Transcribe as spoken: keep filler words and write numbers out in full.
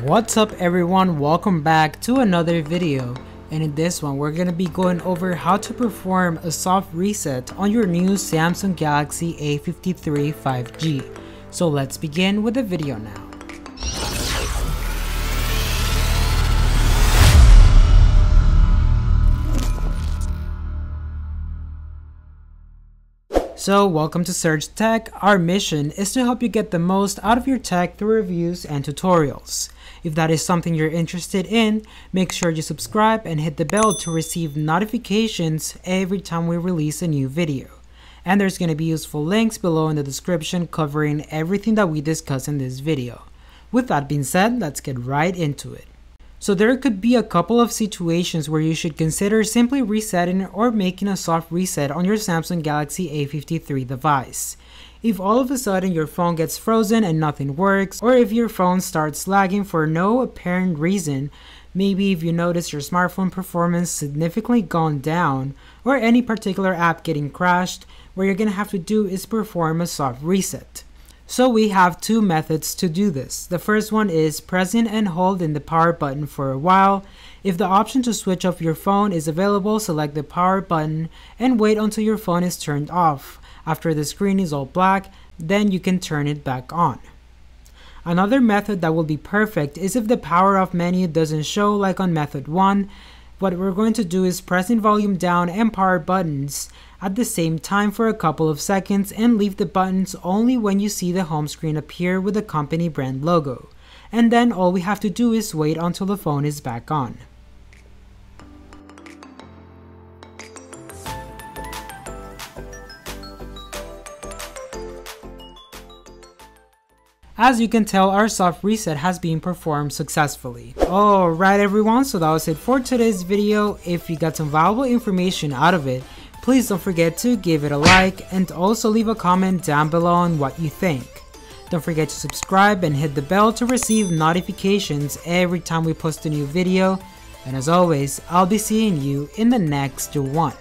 What's up everyone, welcome back to another video, and in this one we're going to be going over how to perform a soft reset on your new Samsung Galaxy A fifty-three five G. So let's begin with the video now. So welcome to Surge Tech. Our mission is to help you get the most out of your tech through reviews and tutorials. If that is something you're interested in, make sure you subscribe and hit the bell to receive notifications every time we release a new video. And there's going to be useful links below in the description covering everything that we discuss in this video. With that being said, let's get right into it. So there could be a couple of situations where you should consider simply resetting or making a soft reset on your Samsung Galaxy A fifty-three device. If all of a sudden your phone gets frozen and nothing works, or if your phone starts lagging for no apparent reason, maybe if you notice your smartphone performance significantly gone down, or any particular app getting crashed, what you're going to have to do is perform a soft reset. So we have two methods to do this. The first one is pressing and holding the power button for a while. If the option to switch off your phone is available, select the power button and wait until your phone is turned off. After the screen is all black, then you can turn it back on. Another method that will be perfect is if the power off menu doesn't show like on method one. What we're going to do is pressing volume down and power buttons at the same time for a couple of seconds, and leave the buttons only when you see the home screen appear with the company brand logo. And then all we have to do is wait until the phone is back on. As you can tell, our soft reset has been performed successfully. Alright everyone, so that was it for today's video. If you got some valuable information out of it, please don't forget to give it a like and also leave a comment down below on what you think. Don't forget to subscribe and hit the bell to receive notifications every time we post a new video. And as always, I'll be seeing you in the next one.